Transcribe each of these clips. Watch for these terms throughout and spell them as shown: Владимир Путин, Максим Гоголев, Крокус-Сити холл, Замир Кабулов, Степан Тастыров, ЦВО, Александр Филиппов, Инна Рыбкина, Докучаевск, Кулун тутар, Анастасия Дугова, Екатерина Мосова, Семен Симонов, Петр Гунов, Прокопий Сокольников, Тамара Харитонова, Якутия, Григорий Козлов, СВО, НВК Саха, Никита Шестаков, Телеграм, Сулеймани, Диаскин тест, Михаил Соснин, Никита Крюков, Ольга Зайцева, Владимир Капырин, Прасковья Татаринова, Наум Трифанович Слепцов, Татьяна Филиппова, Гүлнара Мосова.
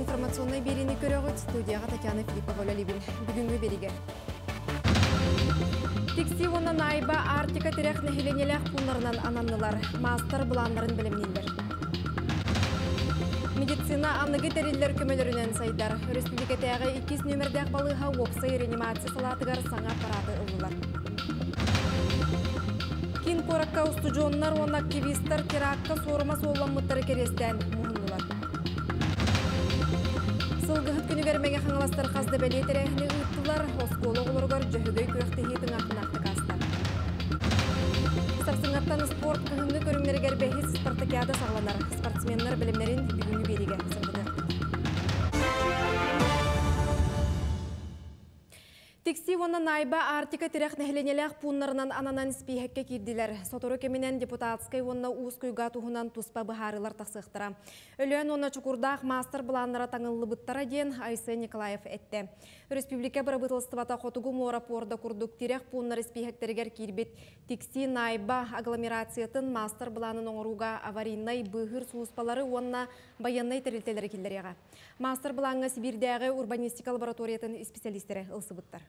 информационной береги көрөт студияга Татьяна Филиппова лебин. Бүгүнгү береги. Тексионан айба Арктика терех нехиленелер кундарынан ананылар мастер бландарын билимнилер. Медицина аныгы терилер көмөлөрүнөн сайдар. Республикадагы 2 номердеги балыга опция реанимация салатыгар саңа аппараты улулар. Кин коракка устужоннар он активистар теракта сорма солламыттары керестен муһуннулар. Сылгыһыт күнүгермеге хаңластар казды беле терехли ыттылар, оскологуларгар жөһөгөй көктехитин ахнакты кастар. Сарсыңаттан спорт күнүнү көрүмнергер бехис спартакиада сагланар. Спортсменнер билимдерин бүгүнгү бериге сындырды. Тексионы найба Арктика терех нехленелер пуннарынан ананан спихекке кирдилер. Сотору кеменен депутатскай онна узкуйга тугунан туспа бахарылар тақсықтыра. Өлен онна чукурдақ мастер бланнара таңылы бұттара ден Айсы Николаев әтті. Республика барабытылыстывата хотугу морапорда курдук терех пуннар спихектергер кирбет. Текси найба агломерациятын мастер бланын оңыруга аварийнай бұғыр суыспалары онна баяннай терилтелері келдерегі. Мастер бланға Сибирдегі урбанистика лабораториятын специалистері ылсыбыттар.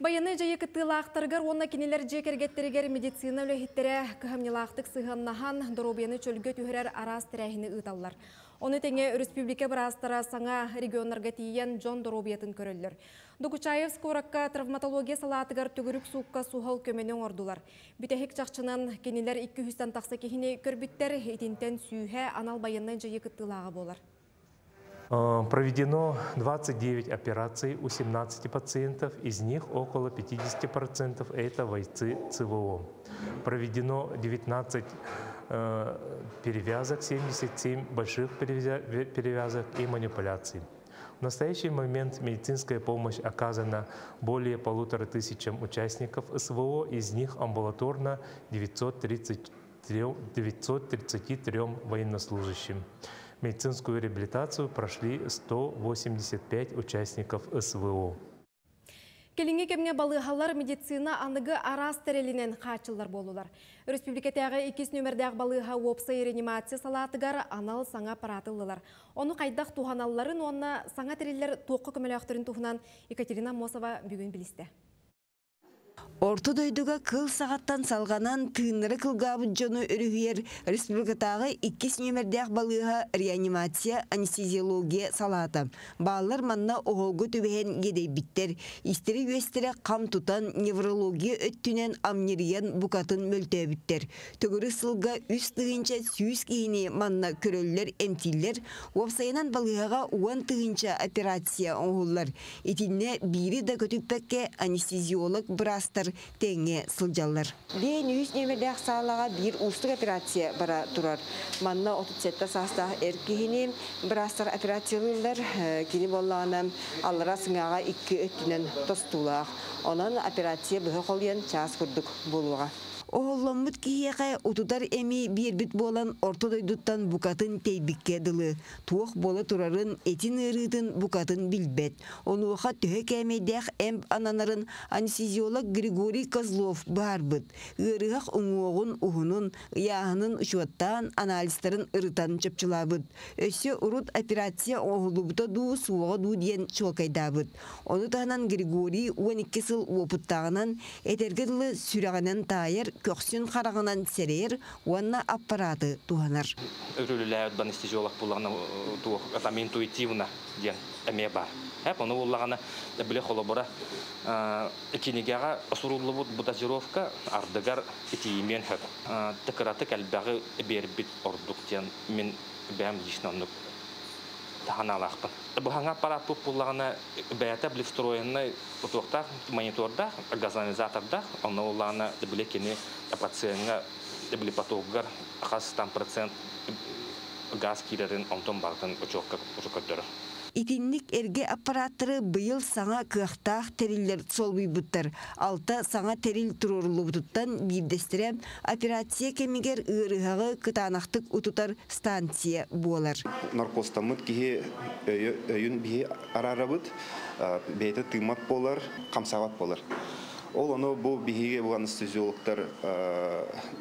Баяны жайы кытылақтыргар, онна кенелер жекергеттергер медицина өлігіттері көхімнелақтық сығаннаған доробияны чөлгі түйірер арас тірәхіні ұталылар. Оны тәне республика барастыра саңа регионарға тиен Джон Доробиятын көрілдір. Докучаевск ораққа травматология салатығар түгірік суыққа суғал көменен ордулар. Бүтәхік жақшынан кенелер 200-тан тақсы кехіне көрбіттер етентен сүйе анал баяннан жайы кытылағы болар. Проведено 29 операций у 17 пациентов, из них около 50% это бойцы ЦВО. Проведено 19 перевязок, 77 больших перевязок и манипуляций. В настоящий момент медицинская помощь оказана более 1500 участников СВО, из них амбулаторно 933 военнослужащим. Медицинскую реабилитацию прошли 185 участников СВО. Келинге кемне балыгалар медицина аныгы арас терелинен качылар болулар. Республикадагы 2 номердеги балыга опция реанимация салатыгар анал саңа аппаратылылар. Ону кайдак туханалларын онна саңа терелер тоқы көмөлөктөрүн тугунан Екатерина Мосова бүгүн билисте. Орто дойдуга кыл сағаттан салғанан тыынныры кылгабыт жону өрігер республикатағы 2 номердег балыға реанимация анестезиология салаты. Балар манна оғолғы төбеген кедейбиттер. Истері өстері қам тұтан неврология өттінен амнериян бұқатын мөлтөбіттер. Төгірі сылға үст тығынша сүйіз кейіне манна көрөлілер әмтиллер. Опсайынан балыға 10 тығынша операция оңғылар. Етіне бири да көтіппәкке анестезиолог брастар теңе сылжалар. Ден 100 немердег салаға бир устық операция бара турар. Манна 37-та састағы әркейіне бірастар операциялылар кені болағына алыра сыңаға 2 өттінен тұстулақ. Онын операция бұғы қолиян час күрдік болуға. Оғолламмыт кейеғай ұтудар әмей бербіт болан ортодойдуттан бұқатын тейбікке дылы. Туық болы тұрарын әтін ұрыдың бұқатын білбет. Оны оқа түхі кәмейдәқ әмп ананарын анестезиолог Григорий Козлов барбыт. Үріғақ ұңуығын ұғының, яғының ұшуаттан аналистарын ұрытан чапчылабыт. Өсі ұрыт операция оғылыбыта ду суға ду дейін шолқайдабыт. Оны тағынан Григорий 12 сыл опыттағынан әтергеділі сүрағанан тайыр көксүн қарағынан серер, уанна аппараты туғанар. Үрілілі анестезиолог болағына туғатам интуитивна ден әме бар. Оны олағына біле қолабыра кенегеға сұрулы бұд бұдажировка ардығар етеймен хөк. Тікіраты кәлбәғі бербіт ордуктен мен бәм дейшінанып тағаналақпын. Бұғаңа аппараты болағына бәйәті білістроенны ұтуқтақ, монитордақ, газонизатордақ, оны олағына білекені пациентға білепатуғығар қасыстан процент газ керерін онтон бардың ұчоққа ұшықырдыр. Итинник эрге аппараттыры быйыл саңа кыақтақ териллер солбый бұттыр. Алта саңа терил тұрурлы бұттан бейдестіре операция кемегер ұрығағы кытанақтық ұтытар станция болар. Наркостамыт кейі өйін бейі арарабыт, бейді тымат болар, қамсағат болар. Ол оно бу бигеге булган стезиологтар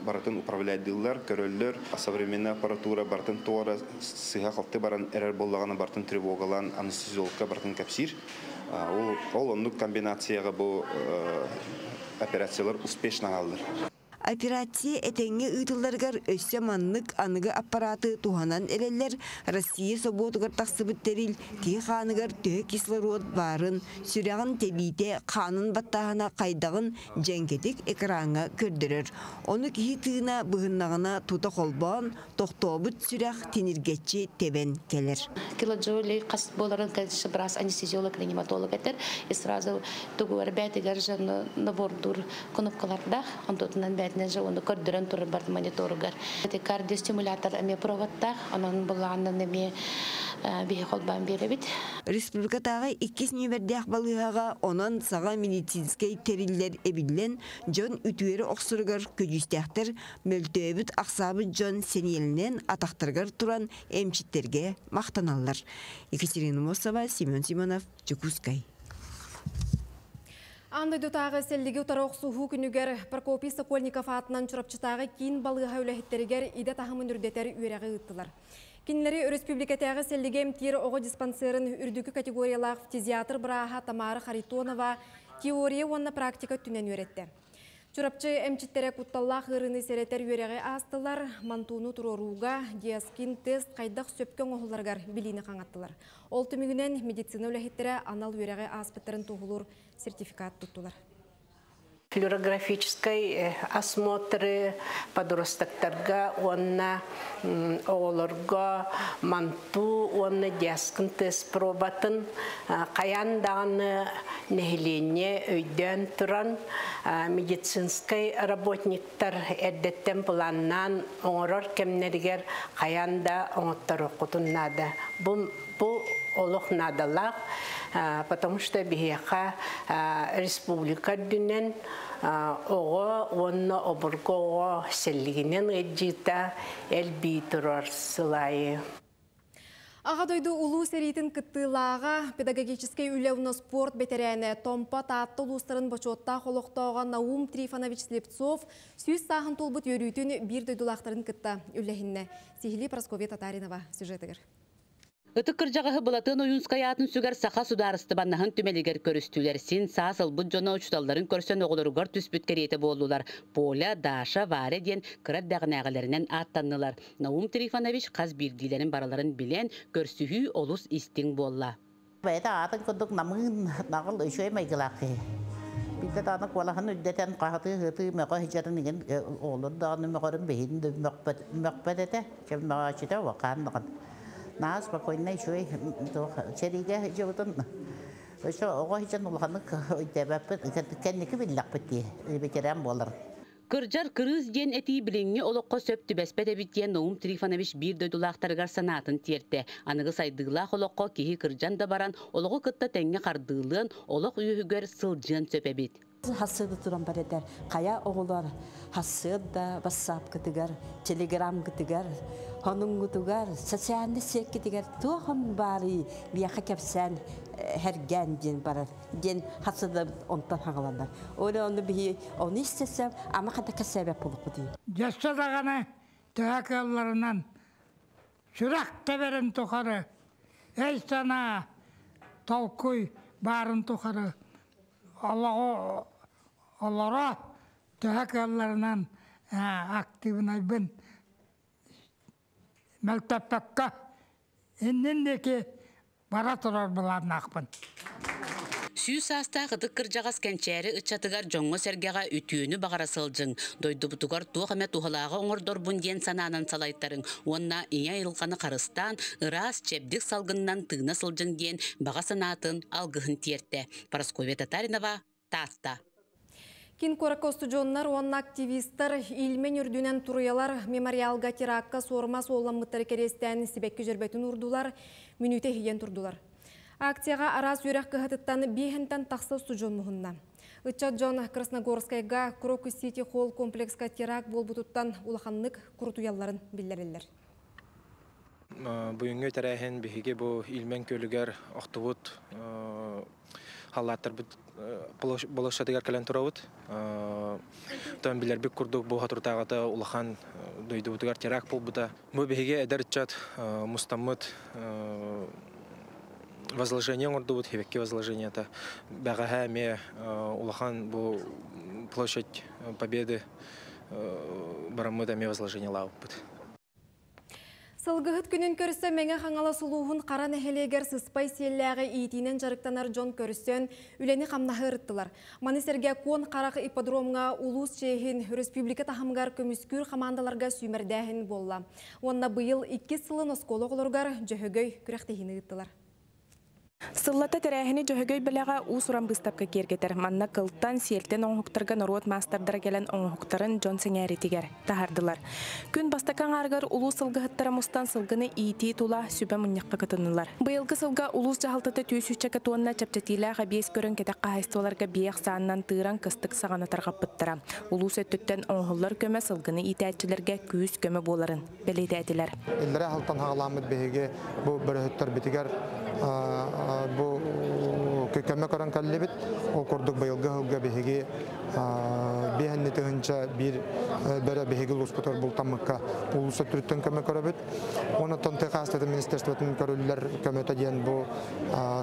баратын управлять диллар, көрөллөр, современный аппаратура бартын тора сыга калты баран эрер боллаганы бартын тревогалан анестезиологка бартын капсир. Ол ону комбинацияга бу операциялар успешно алдыр. Операция этенге ыдылдаргар өссеманлык аныгы аппараты туханан элелер Россия соботугар тахсыбыттерил тие ханыгар тө кислород барын сүрягын тебите ханын баттахана кайдагын жеңгетик экранга көрдүрөр. Ону кихи тыына быгыннагына тута колбон токтобут сүрях тениргечи тебен келер. Килоджоли кас боларын калчы брас анестезиолог реаниматолог этер и сразу тугу арбети гаржан набордур кнопкаларда антотунан бе нежа он кордерен турбар мониторгар. Это кардиостимулятор ами проводта, он был аннами бихол бамбиревит. Республикатага иккис нювердях балыгага онан сага медицинский териллер эбиллен жон үтүери оксургар көдүстектер мөлтөбүт аксабы жон сенелинен атактыргар туран эмчиттерге мактаналлар. Екатерина Мосова, Семен Симонов, Чекускай. Андай дутағы селдегі ұтарақ сұху күнігер Прокопий Сокольников атынан чұрапчытағы кейін балыға өләхеттергер иде тағымын үрдетер үйрегі ұттылар. Кинлери республикатағы селдегі әмтері оғы диспансерін үрдігі категориялағы фтизиатр Браха Тамара Харитонова теория онна практика түнен үйретті. Чұрапчы әмчеттері құтталлақ ғырыны серетер үйрегі астылар, мантуыны тұроруға, диаскин тест қайдақ сөпкен оғыларғар білейіні қаңаттылар. Ол түмігінен медицина өләхеттері анал үйрегі аспеттарын тұғылыр сертификат тұттылар. Флюорографический осмотры подростактарга, онна оғылырға манту, онна диаскин тест пробатын, қаяндағаны нәхилене өйден тұран медицинский работниктар әрдеттен планнан оңырар кемнергер қаянда оңыттары құтыннады. Бұл олық надалақ, потому что бігеға республика дүнен оғы онны обырғы оғы селігінен әджита әлбей тұрар сылайы. Ағадойды ұлу сәретін күттілаға педагогический үлеуіні спорт бетерәне Томпа татты ұлыстарын бачотта қолықтауға Наум Трифанович Слепцов сүйіз сағын тұлбыт өрүйтін бір дөйдулақтарын күтті үлләхінне. Сихили Прасковья Татаринова сюжетігір. Өтіккір жағығы бұлатын ұйынскай атын сүгер сақа сударысты баннағын түмелігер көрістілерсін сасыл бұд жона ұчыталарын көрсен оғылырғыр түспіткер еті болдылар. Поля, Даша, Варе ден қыраддағын әғілерінен аттанылар. Наум Трифанович қаз білділерін бараларын білен көрсігі олыс істің болла. Бәйті атын күндік намығын нағыл үшөй мәйгілақы. Бітті таны қолағын үддетен қағыты ғыты мәға хечарын еген олырдағыны мәғарын бейінді мәқпәдеті Нас спокойно еще и черега животом. Еще огонь улганок тебя кенники виллапати, ветеран болар. Кыржар кырыз ден әти біліңе олыққа сөпті бәспәді біттен Наум Трифанович бір дөйдулақтарғар санатын терті. Анығы сайдығылақ олыққа кейі кыржан да баран, олығы күтті тәңе қардығылығын, олық үйігер сылжын сөпе біт. Хасыды тұрам бар әдер. Қая оғылар хасыды да бассап күтігер, телеграм күтігер, оның күтігер, сәсәнді сек күтігер, тұғын бары бияқы кәпсән әрген ден барар. Ден хасыды онтан хағаландар. Олы оны бігі, оны істесем, ама қадаққа сәбәп болуқы дейін. Жасса дағаны тұғақ елларынан сүрақ тәберін тұқары, әйстана талқой барын тұқары, Аллара тұғақ елларынан активін айбын мәлтәппәкқа әндендеке бара тұрар бұларын ақпын. Сүйіс аста ғыдық кіржағас кәнчәрі үтчатығар жоңғы сәргеға үтіуіні бағарасыл жың. Дойды бұтығар туғаме туғалаға оңырдор бұнден сананын салайттарың. Онна ия елғаны қарыстан, ұрас чәбдік салғыннан тығына сыл жың ден баға санатын алғығын тертті. Параскове Татаринова, Таста. Кин коракко студионнар, онна активистар, илмен үрдінен тұруялар, мемориалға теракқа сормас оламғыттары керестен себекке жербетін ұрдулар, мүніте хиен тұрдулар. Акцияға араз үйрек қығытыттан бейхінтен тақсы студион мұғынна. Үтчат жон Красногорскайға Крокус-Сити холл комплексқа терак бол бұтыттан улаханлық құртуяларын білдерелер. Бүгінгі тәрәйін бігіге бұл илмен көлігер оқтығыт халаттар болашадыгар кален турабыт. Тон билер бик курдук бу хатуртагата улахан дойдубутугар терак болбута. Мы беге эдерчат мустаммыт возложение ордубут хевекки возложение та багаха ме улахан бу площадь Победы барамыда ме возложение лаупыт. Салгыгыт күнін көрісі мәңі қаңала сұлуғын қаран әхелегер сыспай селләғі етінен жарықтанар жон көрістен үләні қамнағы ұрыттылар. Манесерге кон қарақы ипподромға улус чейхін республика тахымгар көміскүр қамандаларға сүймердәхін болла. Онна бұйыл 2 сылын оскологыларғар жөғігөй күрәқтейін ұйттылар. Сыллата тәрәһіне жөһөгөй бәләға усуран быстапқа кергетер. Манна кылттан сиелтен оңғықтарға норуот мастардыр келен оңғықтарын жон сеңәр етігер. Тахардылар. Күн бастакан арғар улу сылғығыттара мустан сылғыны иеті тула сүбә мұннеққа кытынылар. Бұйылғы сылға улус жағалтыты түйсүшчәкі туанна чәптетілі ғабиес көрін кетек қағайстыларға бейек сааннан тыыран кыстық сағанатарға бұттыра. Улус өттіттен оңғылар көмі сылғыны етәтчілерге күйіс көмі боларын бәлейді әтілер. Элдері алтан хағаламыд бейге бұл біріхіттар бітігер көкөмө көрөн каллебит ол курдук байылга хылга беһиги беһенни тыгынча бир бара беһиги луспутор бултамыкка улуса түрттөн көмө көрөбүт. Онотон тыгастыды министрликтин көрүлөр көмөтө диен бу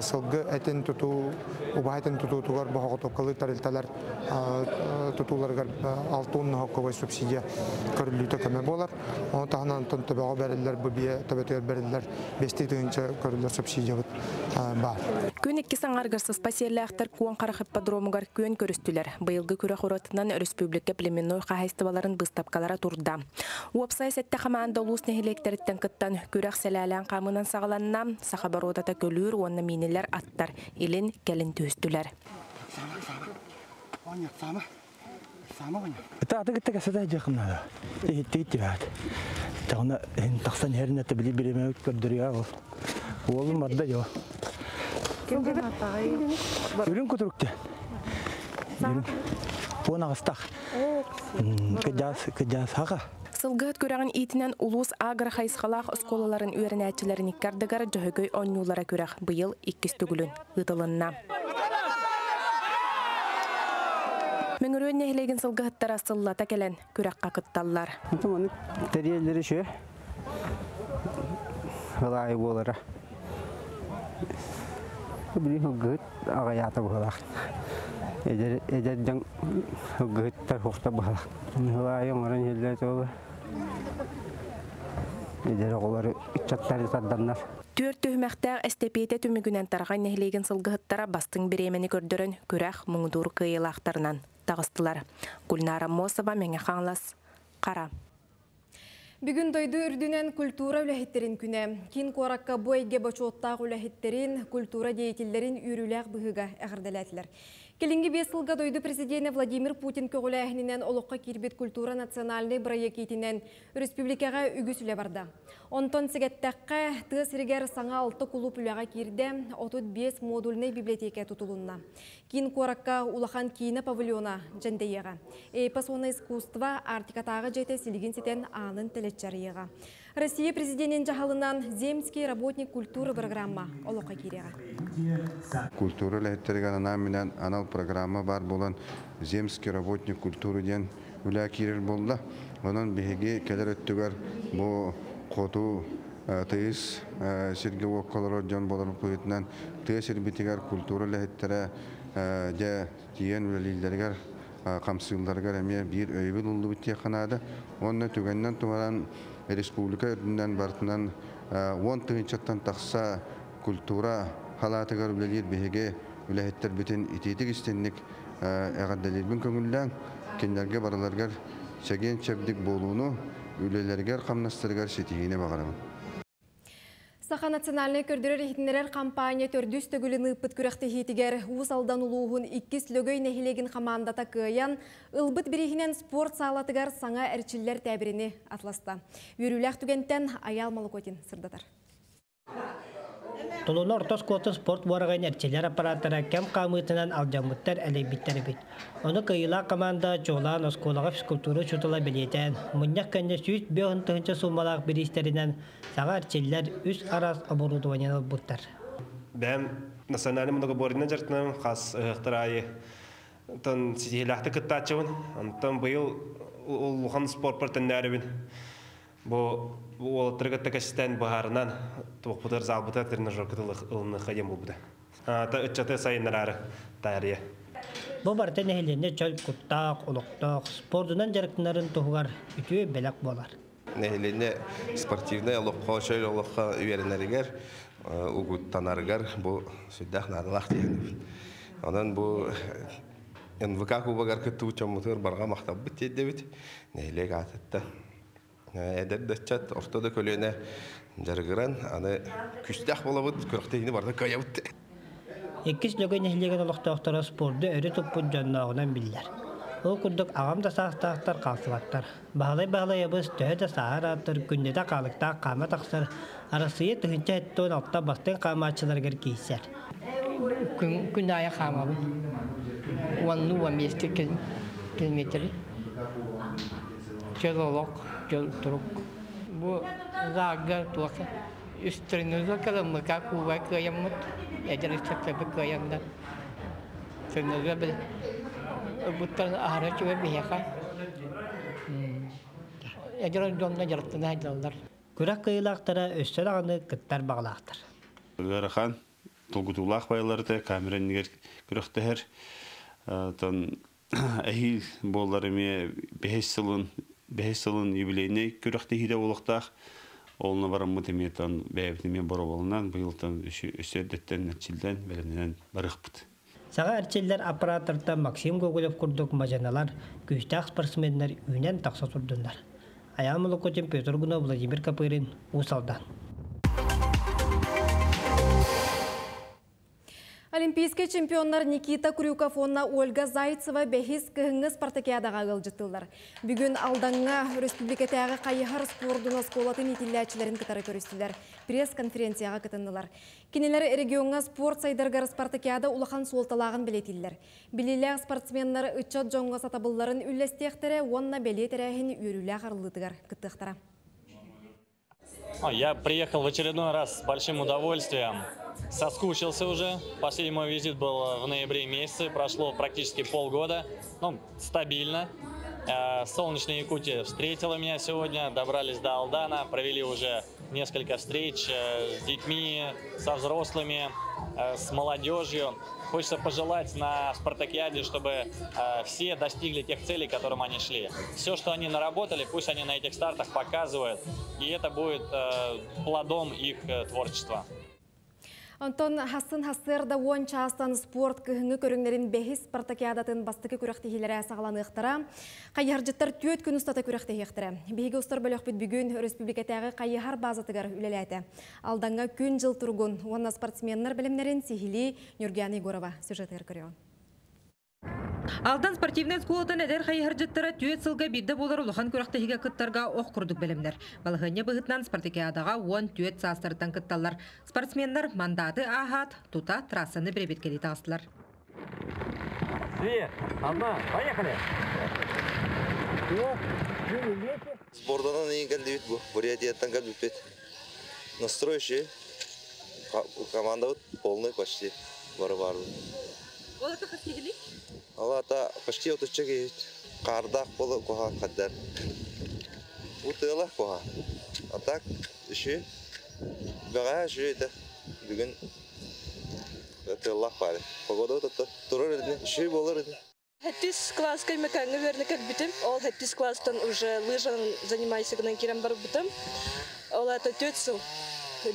сылгы этин тутуу убайтын тутуугар бохотоп кылыктар элталар тутууларга алтын хоккой субсидия көрүлүтө көмө болар. Онотонан төнтөбөгө берилер бу бие төбөтөр берилер 5 тыгынча көрүлөр субсидия бар. Күн икки саңарғырсыз пассерліақтар куан қарақып подромығар көн көрістілер. Бұйылғы күрі құратынан республика племенной қағайстываларын бұстапқалара тұрда. Уапсай сәтті қамаанда ұлыс нәхелектеріттен күттан күрәқ сәләлән қамынан сағаланна, сақабар одата көлір, оны менелер аттар, елін кәлін төстілер. Олым арда еу. Үрін көтірікті. Бұн ағыстақ. Күдяс аға. Сылғыт көрәңін етінен ұлыс ағыр қайсқалақ ұсколаларын өрінәтчілерін иккардығар жөғігөй оннулара көрәқ бұйыл 2-түгілін ұтылынна. Мүңірөн нәхілеген сылғыттар асыллата кәлін көрәқ қақытталар. Оның тәрелері шөй. Ғылай болары. Блин, гуд, а я там была. Идет день, гуд, так хохта была. Я морен хилдетова. Идет голова, чаттарит отданав. Түртүмәктәр эстепете түмүгүнән тарган нехлеген сылгыттара бастың беремени көрдөрөн күрәх муңдур кыйлактарынан тагыстылар. Гүлнара Мосова менә хаңлас. Кара. Бүгін дойды үрдінен культура үләхеттерін күне. Кин қоракка бойге бачуоттағы үләхеттерін, культура деятелдерін үріләқ бұғыға әғірділәтілер. Келінгі бесылға дойды президенті Владимир Путин көгіләхінінен олыққа кербет культура национальный проектінен республикаға үгісілі барды. Онтон сегеттәққа тысыргер саңа 6 кулып үләға керді, 35 модульны библиотека тұтылуына. Кин қоракка улахан кейіні павильона жәндейеға. Эйпас оны искусства артикатағы жеті селігінсетен анын тілі. Россия президентин жаһалынан земский работник культуры программа олоқа кирега. Культура лехтерге анаминен анал программа бар болан земский работник культуры ден үлә кирер болды. Онан беге келер өттүгөр бу коту тез сирге околород жон болар көйтүнөн тесир битигер культура лехтерге же тиен үлелерге қамсылдарға әме бір өйбіл ұлды бітте қанады. Оны түгеннен туғаран республика үрдінден бартынан 10 түгіншаттан тақса культура қалатығар білелер беге үләхеттер бітін итетік істенлік әғаддалербін көңілден кендерге барыларғар сәген чәбдік болуыны үлелергер қамнастырғар сетігіне бағарамын. Саха национальный көрдірер ехтінерер кампания төрдіс төгілін ұппыт күрәқті хетігер ұз алдан ұлуғын 2 слөгөй нәхелеген қамандата көйян, ұлбыт берегінен спорт салатығар саңа әрчілер тәбіріні атласта. Үріләқ түгенттен Аял Малыкотин сырдатар. Тулуна ортос көтін спорт барығын әрчілер аппаратыра кәм қамытынан алжамыттар әлейбіттері бет. Оны көйіла команда жоғылан осколаға физкультуры шутыла білетен, мұннақ кәнде сүйіс беғынтығынша сумалақ берестерінен саға әрчеллер үз арас оборудованияны бұттар. Бәм национальный многоборный жертвам хас хтарай тан сидилахты кыттачын, антан быйыл улухан спорт партнерыбын. Бо ол трегатта кастен баһарынан топудар залбыта тренажер кытылык ылны хаем булды. Та үтчәтә сайыннары тария. Бу бартен хеллене чөлп куттак, улуктак, спортдан жертвларын тугар үтүе белек болар. Нехеллене спортивный улукка чөл улукка үеренергер, угуттанаргер бу сүддәх нарылак дигән. Аннан бу НВК кубагар кытучан мутыр барга мактап бит дебит. Нехелек атта. Эдерде чат ортода көлөне жаргыран аны күчтәх булабыт көрәктәйне барда каябыт. Эккис лөгәне һилеген олохтактар спортды өре туппун жаннагынан билләр. Ул күрдек агамда сахтактар калсылаттар. Баглай-баглай ябыз төһәдә саһаратыр күндә калыкта кама тахсар. Арасыя төһенчә тон алта бастын камачылар гер кисәр. Күндә хамабы. Уан нува месте килметри. Черлок Трук. Бу загар туака. Истринуза кала мыка кува каямут. Эдерстакта бекаянда. Тринуза бе. Буттан арачуе бехака. Эдерон домна жартына айдалдар. Күрәк кыйлактара өстәләгәне кыттар баглактар. Ләрахан тугутулах байларда камереннер күрәктәр. Тон әһил болларыме 5 Бесилын юбилейне күрәхте хидә улыктах олны барам мөтеметтан бәйәтеме барабылынан быелдан үсәдәттән нәтиҗәдән белемнән барыгып. Сага әрчелләр аппаратырда Максим Гоголев курдык маҗаналар күчтәх спортсменнәр үнән такса турдылар. Аямлы котем Петр Гунов Владимир Капырин усалдан. Олимпийский чемпионнар Никита Крюков онна Ольга Зайцева бәхис кыһыңы спартакиадаға кылжытылар. Бүгін алдаңа республикатағы қайығар спордуна сколатын етілләчілерін кітары көрістілер. Пресс-конференцияға кытындылар. Кенелер регионға спорт сайдарғар спартакиада улахан солталағын білетілер. Білелер спортсменнар үтчат жоңға сатабылларын үлләстектері онна білетерәхін үйрілі ғарлытығар кыттықтара. Я приехал в очередной раз с большим удовольствием. Соскучился уже. Последний мой визит был в ноябре месяце. Прошло практически полгода. Ну, стабильно. Солнечная Якутия встретила меня сегодня. Добрались до Алдана. Провели уже несколько встреч с детьми, со взрослыми, с молодежью. Хочется пожелать на спартакиаде, чтобы все достигли тех целей, к которым они шли. Все, что они наработали, пусть они на этих стартах показывают. И это будет плодом их творчества. Антон Хасан Хасырда Уончастан спорт кыһыны көрүңнерин бехис спартакиадатын бастыкы күрәктәһиләре сагланы ыктыра. Кайярҗыттар төт күн устата күрәктәһи ыктыра. Беге устар бөлөк бит бүгүн республикатагы кайяр базатыгар үлеләтә. Алдаңга күн жыл тургун уонна спортсменнәр белемнәрен сихили Нургәни Горова сюжетер көрә. Алдан спортивный скулдан әдер қайыржеттері түйет сылға бейді болар ұлыған көріқтігі күттарға оқ күрдік білімдер. Балғыне бұғытнан спартакиадаға 10 түйет састырдан күтталар. Спортсменнер мандаты ағат, тута трассаны біребеткелей тағыстылар. Спорданан ең кәлді бет бұл, бұриятияттан кәлді бет. Настройшы, команда бұт полны почти бары-барды. Олата хатигелик? Олата почти отучегит. Кардах полу коха хадер. Утыла коха. А так еще бегая еще это. Бегун это лахпали. Погода это туроридни. Еще болоридни. Хатис класс каймека наверное как битым. Ол хатис класс там уже лыжан занимается гнакиром барбитым. Олата тетсу.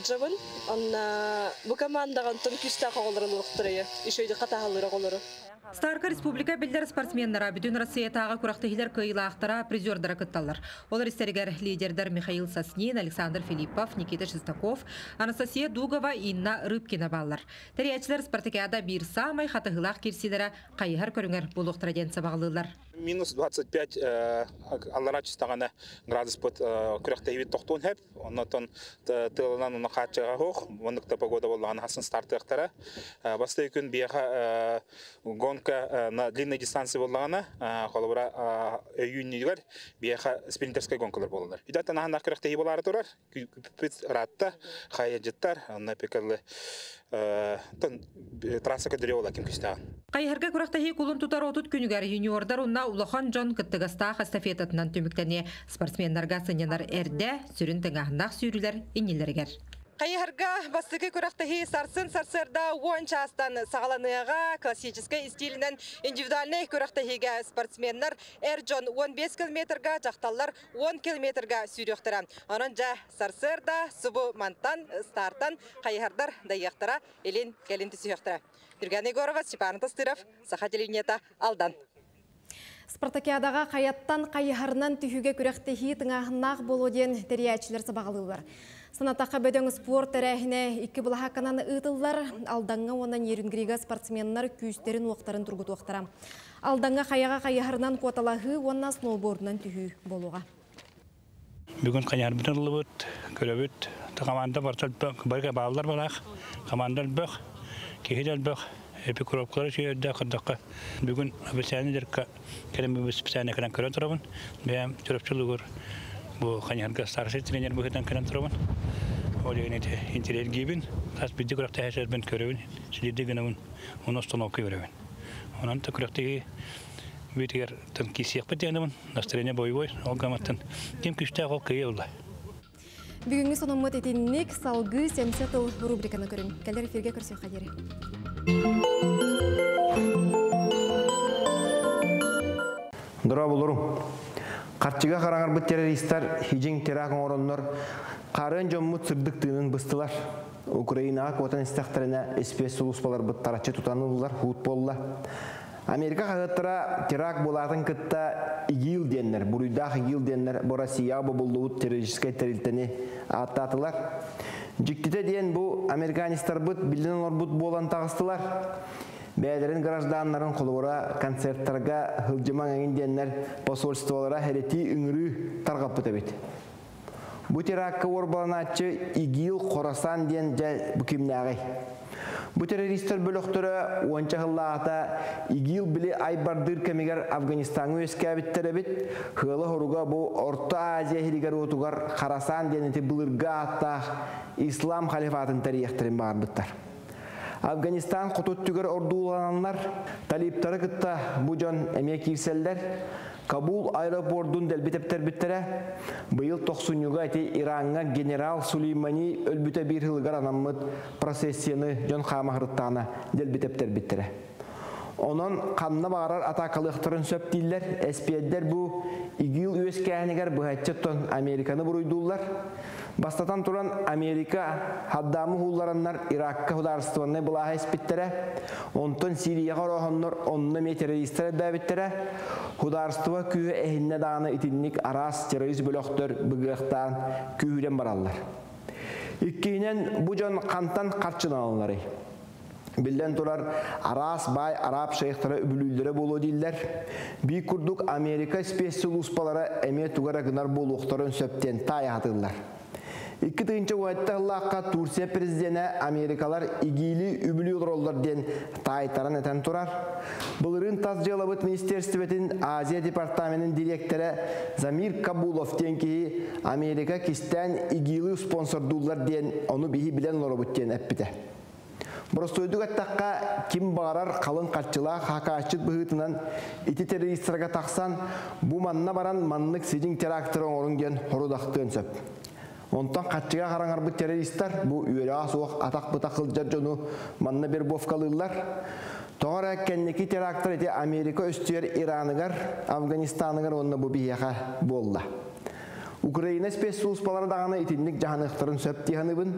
Джаван, она в командах антонкистах олоран улуктырыя, еще и катахалыра олору. Старка республика билдер спортсменнара бүтүн Россия тагы курактыгилер кыйлактара призердер кытталар. Олар истергер лидердер Михаил Соснин, Александр Филиппов, Никита Шестаков, Анастасия Дугова, Инна Рыбкина баллар. Тәрәчилер спартакиада бир самай хатыгылак кирсиләре кайһар көрүңер булуктыра ден сабаглылар. Минус 25 аллара чистагана градус под курактыгы токтун хеп, оннан тылынан уны хатчага хок, мондыкта погода болган хасын старты актара. Басты күн бияга Гонка на длинной дистанции боллана, холобра июньнигар, биеха спринтерская гонка боллар. Идёт она на крахте и боллар турар, купит ратта, хаяджеттар, на пекале трасса кадриола кимкиста. Кайхерга крахтеги кулун тутаротут күнүгәр юниордар уна улахан жон кыттыгаста эстафетатынан төмүктәне спортсменнар гасыннар эрде сүрүнтәгәндәк сүрүләр иннеләргәр. Кайхерга бастыгы крахтеги сарсын-сарсырда 10 частан сагаланыга классический стильнен индивидуальный крахтегиге спортсменнар эржон 15 километрга, жакталлар 10 километрга сүрүктәре. Анан жа сарсырда субу мантан стартан кайхердар даяктара элин келинти сүрүктәре. Турганегорова, Степан Тастыров, Сахателинета, Алдан. Спартакиадаға қаяттан қайығарынан түйіге күректегі тыңағынақ болуден тәриячілер сабағылылар. Санатақа бөдің спорт әрәхіне екі бұлаға қананы ұтылдар, алданға онан ерінгірегі спортсменнар күйістерін оқтарын тұрғыт оқтарам. Алданға қаяға қайығарынан қуаталағы, онна сноубордынан түйі болуға. Бүгін қайығар бүтін ұлы бұт, көрі бұт, қаманда бағалар болақ, қаманда бұқ, кейдел бұқ. Эпикуропкалар еще доход. Бүгін обещание дерка, когда мы обещание когда кратрован, мы чурапчулугор, бо ханьярга старший тренер будет там кратрован, олегнет интерес гибин, раз биди кратте хешер бен кровин, следи генавин, он остановки кровин, он анту кратте видер там кисиях пятянавин, настроение боевой, огаматан, тем кишта волкеевла. Бүгінгі сонымыт етіннік салғы 70 ұл рубриканы көрін. Кәлдер эфирге көрсеу қадері. Дұра болыру. Қартчыға қараңар бұт террористар, хижин террағын орынлар, қарын жоммут сырдықтығының бұстылар. Украинаға көтін істіқтарына эспес ұлыспалар бұт тарачы тұтанылылар, хұтболла. Америка қағыттыра террак болатын кытта игил деннер, бұруйдақ игил деннер, бұ Россия болуыт террористік тәрілтіне аттатылар. Жүктеті дейін бұ американистар бұт, білден орбұт болан тағыстылар. Бәдерін гражданларын қолуыра концерттарға ғылжыман әген деннер посольстволара әреті үңірі тарғап бұт әбет. Бұ терракқа орбаланатшы игил қорасан дейін жә бүкемне ағай. Бұ террористер бөліқтірі оңша ғылағата игил білі айбардыр кәмегер Афганистаны өскәбіттері біт, ғылы ғыруға бұ Орта Азия хелігер отуғар қарасан денеті бұлырға аттақ ислам халифатын тәрияқтірін бағар бұттар. Афганистан құтыттүгер орду ұлғананлар, талиптары күтті бұ жон әмек ерселдер, Кабул аэропортын дәлбетептер біттірі, бұйыл 90-ға әте Иранға генерал Сулеймани өлбіті бір ғылғар анаммыд процессияны жон қамағырыттаны дәлбетептер біттірі. Онын қанына бағарар атақалықтырын сөп дейлер, әспиәддер бұ игил өскәңігер бұхайтчеттон Американы бұруйдулар. Бастатан тұран Америка хаддамы ғулларыннар Иракқа құдарыстығаны бұлағы әспеттірі, онтын Сирияға рохыннар онны метерристері бәбіттірі, құдарыстығы күйі әхінне дағаны итіннік арас террорист бөліқтір бұғықтан күйірен баралар. Үккейінен бұ жон қантан қатшын алынлары. Білден тұрар арас бай араб шайықтары үбілілдері болу дейлер. Бей күрдік Америка спесіл ұспалары әме туғара ғынар болуқтарын сөптен тая атылар. 2-тінші уайтта ғылаққа Турсия президенті Америкалар игейлі үбілі ұлғыролдарден тайтаран әтен тұрар. Бұлырын таз жалабыт министерстветін Азия департаментінің директоры Замир Кабуловтен кейі Америка кестен игейлі спонсордуларден оны бейі білен ұлғырбыттен әппіті. Бұрыстойдық әттаққа кем бағарар қалын қатчыла қақашчыт бұғытынан иті террористарға тақсан, бұ манна баран маннық седің теракторын орынген құрыдақты өнсіп. Онтан қатчыға қараңар бұ террористар бұ үйері асуақ атақ бұта қылжар жону манна бер бофқалылар. Тоғар әккеннекі терактор әте Америка өстер Иранығар, Афганистанығар онына бұ бияға болла. Украина спецсулыс балардағаны итіндік жағанықтарын сөптейханы бұн.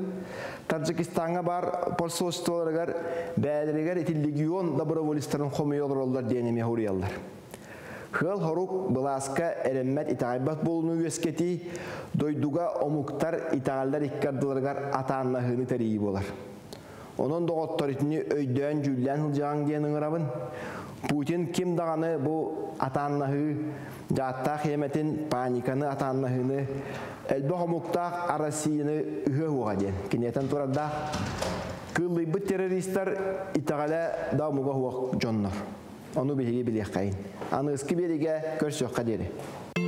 Таджикистанға бар посолстволарығар, бәдірігер итілдегион доброволистерін қомиолыр олдар дейіне мехуриялар. Хыл-хорук бұласқа әріммәт итағайбат болуны өскеті, дойдуға омуктар итағалдар иккардыларығар атанына ғыны тәрейі болар. Оның доғаттар итіні өйден жүлден ғылжаған дейінің ғырабын. Путин кем дағаны бұл атаннағы жатта қиеметін паниканы атаннағыны әлбі ғымықтақ арасияны үйі оға ден. Кенеттен тұрарда күллейбі террористар итағала дамуға оқ жоннар. onu bir hege bilek kayın. Anı ıskı berege görüşü kaderi.